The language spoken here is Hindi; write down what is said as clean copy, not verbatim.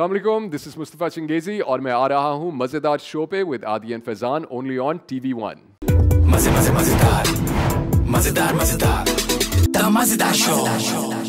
अस्सलाम वालेकुम, दिस इज मुस्तफ़ा चिंगेज़ी और मैं आ रहा हूँ मज़ेदार शो पे with Aadi and Faizan only on TV1। मज़ेदार शो।